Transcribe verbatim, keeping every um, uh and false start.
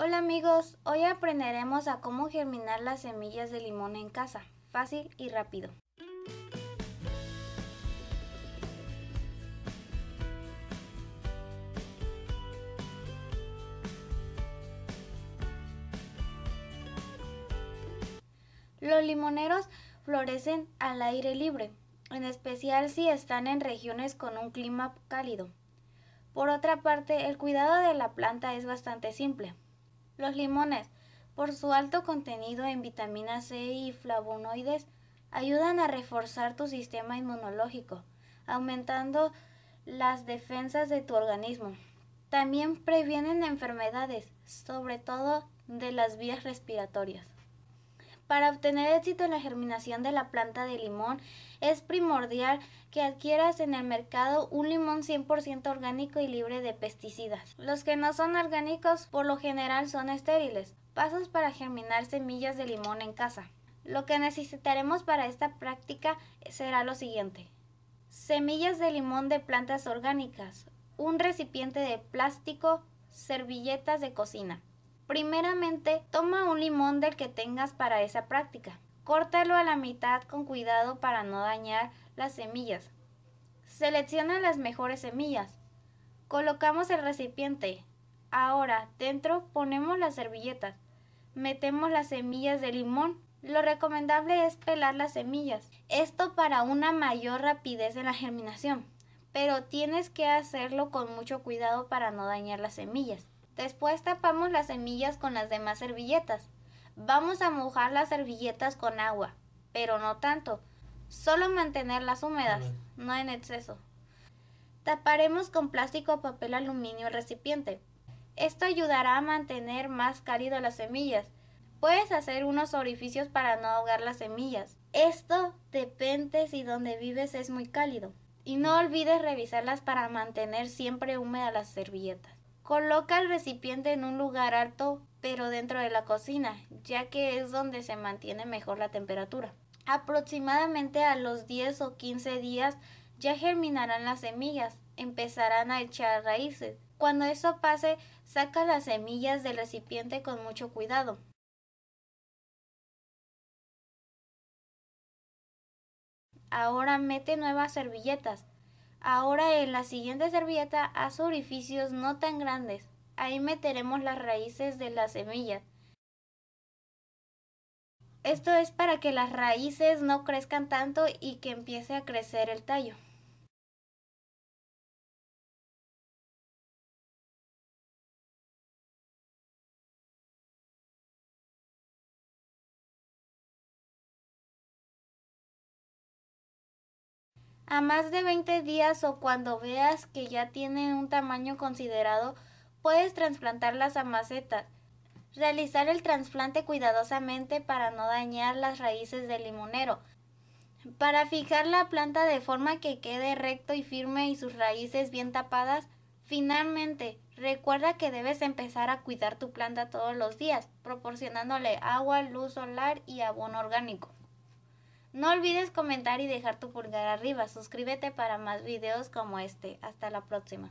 Hola amigos, hoy aprenderemos a cómo germinar las semillas de limón en casa, fácil y rápido. Los limoneros florecen al aire libre, en especial si están en regiones con un clima cálido. Por otra parte, el cuidado de la planta es bastante simple. Los limones, por su alto contenido en vitamina C y flavonoides, ayudan a reforzar tu sistema inmunológico, aumentando las defensas de tu organismo. También previenen enfermedades, sobre todo de las vías respiratorias. Para obtener éxito en la germinación de la planta de limón, es primordial que adquieras en el mercado un limón cien por ciento orgánico y libre de pesticidas. Los que no son orgánicos por lo general son estériles. Pasos para germinar semillas de limón en casa. Lo que necesitaremos para esta práctica será lo siguiente. Semillas de limón de plantas orgánicas. Un recipiente de plástico, servilletas de cocina. Primeramente, toma un limón del que tengas para esa práctica. Córtalo a la mitad con cuidado para no dañar las semillas. Selecciona las mejores semillas. Colocamos el recipiente. Ahora, dentro ponemos las servilletas. Metemos las semillas de limón. Lo recomendable es pelar las semillas. Esto para una mayor rapidez en la germinación, pero tienes que hacerlo con mucho cuidado para no dañar las semillas. Después tapamos las semillas con las demás servilletas. Vamos a mojar las servilletas con agua, pero no tanto, solo mantenerlas húmedas, no en exceso. Taparemos con plástico o papel aluminio el recipiente. Esto ayudará a mantener más cálido las semillas. Puedes hacer unos orificios para no ahogar las semillas. Esto depende si donde vives es muy cálido. Y no olvides revisarlas para mantener siempre húmedas las servilletas. Coloca el recipiente en un lugar alto, pero dentro de la cocina, ya que es donde se mantiene mejor la temperatura. Aproximadamente a los diez o quince días ya germinarán las semillas, empezarán a echar raíces. Cuando eso pase, saca las semillas del recipiente con mucho cuidado. Ahora mete nuevas servilletas. Ahora en la siguiente servilleta haz orificios no tan grandes, ahí meteremos las raíces de las semillas. Esto es para que las raíces no crezcan tanto y que empiece a crecer el tallo. A más de veinte días o cuando veas que ya tienen un tamaño considerado, puedes trasplantarlas a macetas. Realizar el trasplante cuidadosamente para no dañar las raíces del limonero. Para fijar la planta de forma que quede recto y firme y sus raíces bien tapadas, finalmente, recuerda que debes empezar a cuidar tu planta todos los días, proporcionándole agua, luz solar y abono orgánico. No olvides comentar y dejar tu pulgar arriba. Suscríbete para más videos como este. Hasta la próxima.